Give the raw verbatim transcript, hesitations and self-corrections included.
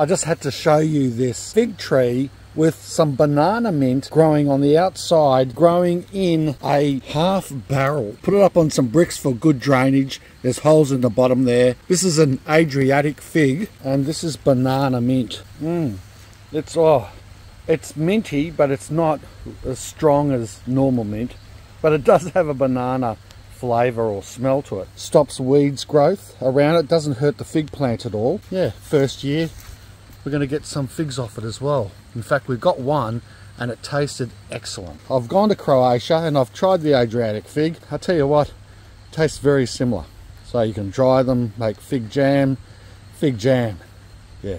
I just had to show you this fig tree with some banana mint growing on the outside, growing in a half barrel. Put it up on some bricks for good drainage. There's holes in the bottom there. This is an Adriatic fig, and this is banana mint. Mm. It's, oh, it's minty, but it's not as strong as normal mint. But it does have a banana flavour or smell to it. Stops weeds growth around it. Doesn't hurt the fig plant at all. Yeah, first year. We're going to get some figs off it as well. In fact, we've got one and it tasted excellent. I've gone to Croatia and I've tried the Adriatic fig. I'll tell you what, it tastes very similar. So you can dry them, make fig jam, fig jam, yeah.